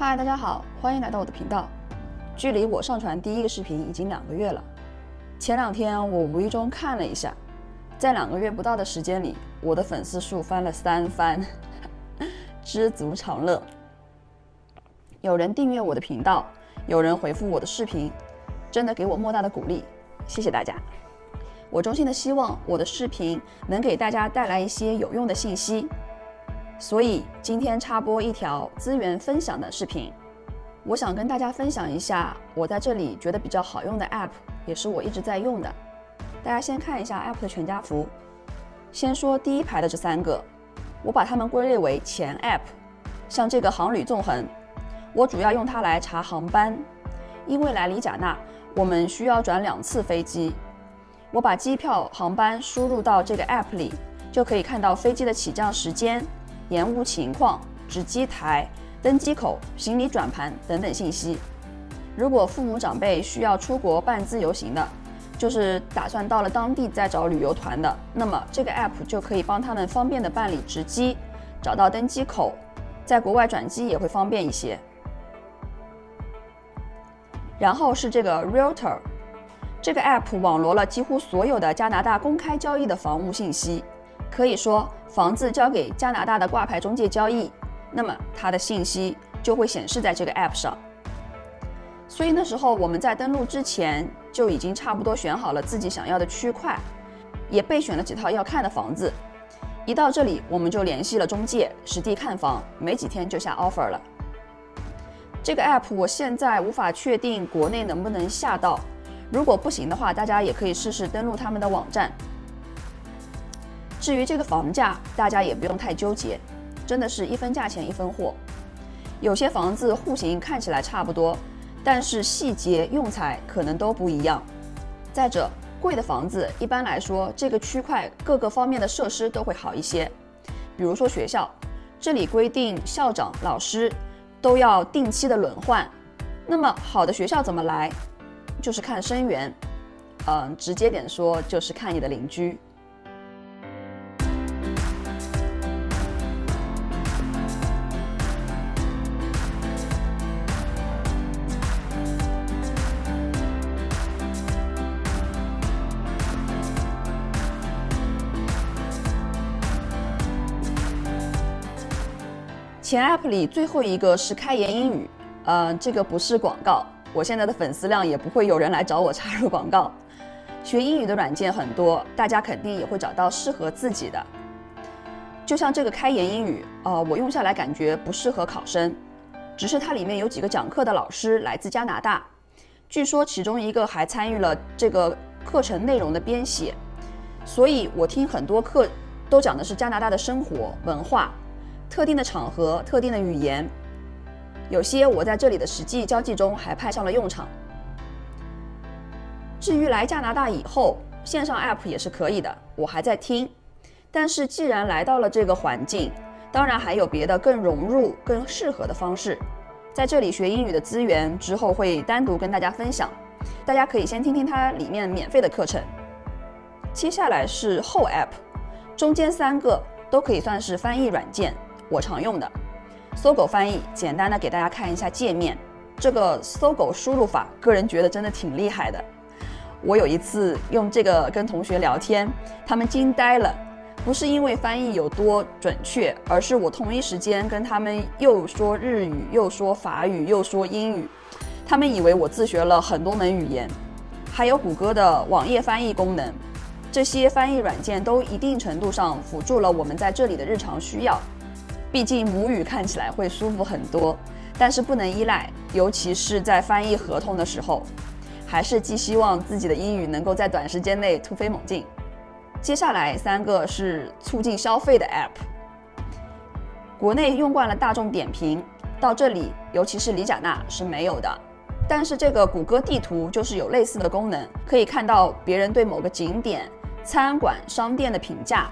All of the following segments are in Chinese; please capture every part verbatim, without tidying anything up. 嗨，大家好，欢迎来到我的频道。距离我上传第一个视频已经两个月了。前两天我无意中看了一下，在两个月不到的时间里，我的粉丝数翻了三番，知足常乐。有人订阅我的频道，有人回复我的视频，真的给我莫大的鼓励，谢谢大家。我衷心的希望我的视频能给大家带来一些有用的信息。 所以今天插播一条资源分享的视频，我想跟大家分享一下我在这里觉得比较好用的 app， 也是我一直在用的。大家先看一下 app 的全家福。先说第一排的这三个，我把它们归类为钱 app。像这个航旅纵横，我主要用它来查航班，因为来里贾纳我们需要转两次飞机，我把机票航班输入到这个 app 里，就可以看到飞机的起降时间、 延误情况、值机台、登机口、行李转盘等等信息。如果父母长辈需要出国办自由行的，就是打算到了当地再找旅游团的，那么这个 app 就可以帮他们方便的办理值机，找到登机口，在国外转机也会方便一些。然后是这个 realtor， 这个 app 网罗了几乎所有的加拿大公开交易的房屋信息。 可以说，房子交给加拿大的挂牌中介交易，那么它的信息就会显示在这个 app 上。所以那时候我们在登录之前就已经差不多选好了自己想要的区块，也备选了几套要看的房子。一到这里，我们就联系了中介，实地看房，没几天就下 offer 了。这个 app 我现在无法确定国内能不能下到，如果不行的话，大家也可以试试登录他们的网站。 至于这个房价，大家也不用太纠结，真的是一分价钱一分货。有些房子户型看起来差不多，但是细节用材可能都不一样。再者，贵的房子一般来说，这个区块各个方面的设施都会好一些，比如说学校，这里规定校长、老师都要定期的轮换。那么好的学校怎么来？就是看生源，嗯，直接点说就是看你的邻居。 前 app 里最后一个是开言英语，呃，这个不是广告，我现在的粉丝量也不会有人来找我插入广告。学英语的软件很多，大家肯定也会找到适合自己的。就像这个开言英语，呃，我用下来感觉不适合考生，只是它里面有几个讲课的老师来自加拿大，据说其中一个还参与了这个课程内容的编写，所以我听很多课都讲的是加拿大的生活文化。 特定的场合、特定的语言，有些我在这里的实际交际中还派上了用场。至于来加拿大以后，线上 app 也是可以的，我还在听。但是既然来到了这个环境，当然还有别的更融入、更适合的方式。在这里学英语的资源之后会单独跟大家分享，大家可以先听听它里面免费的课程。接下来是后 app， 中间三个都可以算是翻译软件。 我常用的搜狗翻译，简单的给大家看一下界面。这个搜狗输入法，个人觉得真的挺厉害的。我有一次用这个跟同学聊天，他们惊呆了，不是因为翻译有多准确，而是我同一时间跟他们又说日语，又说法语，又说英语，他们以为我自学了很多门语言。还有谷歌的网页翻译功能，这些翻译软件都一定程度上辅助了我们在这里的日常需要。 毕竟母语看起来会舒服很多，但是不能依赖，尤其是在翻译合同的时候，还是寄希望自己的英语能够在短时间内突飞猛进。接下来三个是促进消费的 app， 国内用惯了大众点评，到这里尤其是里贾纳是没有的，但是这个谷歌地图就是有类似的功能，可以看到别人对某个景点、餐馆、商店的评价。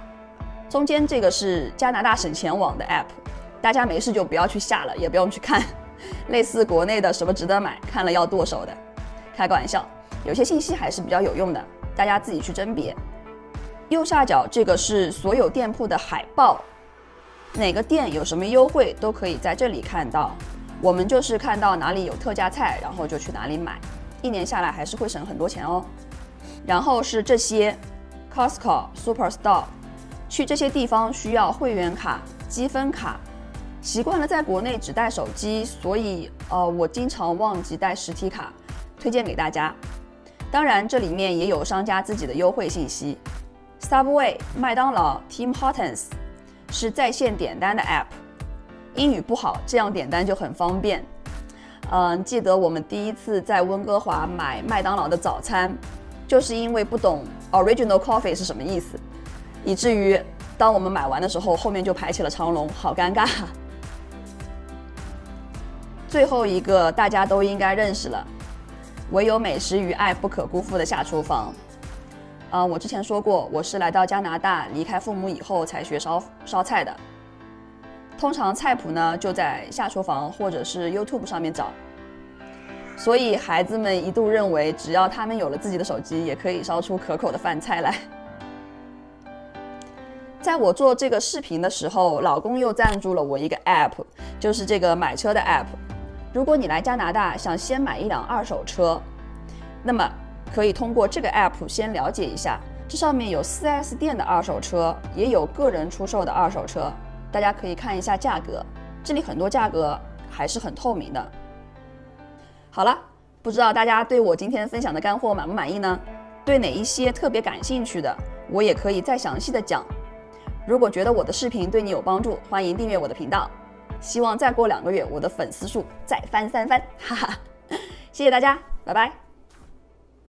中间这个是加拿大省钱网的 app， 大家没事就不要去下了，也不用去看，类似国内的什么值得买，看了要剁手的，开个玩笑，有些信息还是比较有用的，大家自己去甄别。右下角这个是所有店铺的海报，哪个店有什么优惠都可以在这里看到，我们就是看到哪里有特价菜，然后就去哪里买，一年下来还是会省很多钱哦。然后是这些 Costco、Superstore， 去这些地方需要会员卡、积分卡。习惯了在国内只带手机，所以呃我经常忘记带实体卡，推荐给大家。当然这里面也有商家自己的优惠信息。 Subway、麦当劳、Tim Hortons 是在线点单的 app。英语不好，这样点单就很方便。嗯，记得我们第一次在温哥华买麦当劳的早餐，就是因为不懂 original coffee 是什么意思，以至于当我们买完的时候，后面就排起了长龙，好尴尬。最后一个大家都应该认识了，唯有美食与爱不可辜负的下厨房。 啊、呃，我之前说过，我是来到加拿大，离开父母以后才学烧烧菜的。通常菜谱呢就在下厨房或者是 YouTube 上面找。所以孩子们一度认为，只要他们有了自己的手机，也可以烧出可口的饭菜来。在我做这个视频的时候，老公又赞助了我一个 app， 就是这个买车的 app。如果你来加拿大想先买一辆二手车，那么 可以通过这个 app 先了解一下，这上面有 四 S 店的二手车，也有个人出售的二手车，大家可以看一下价格。这里很多价格还是很透明的。好了，不知道大家对我今天分享的干货满不满意呢？对哪一些特别感兴趣的，我也可以再详细的讲。如果觉得我的视频对你有帮助，欢迎订阅我的频道。希望再过两个月，我的粉丝数再翻三番，哈哈！谢谢大家，拜拜。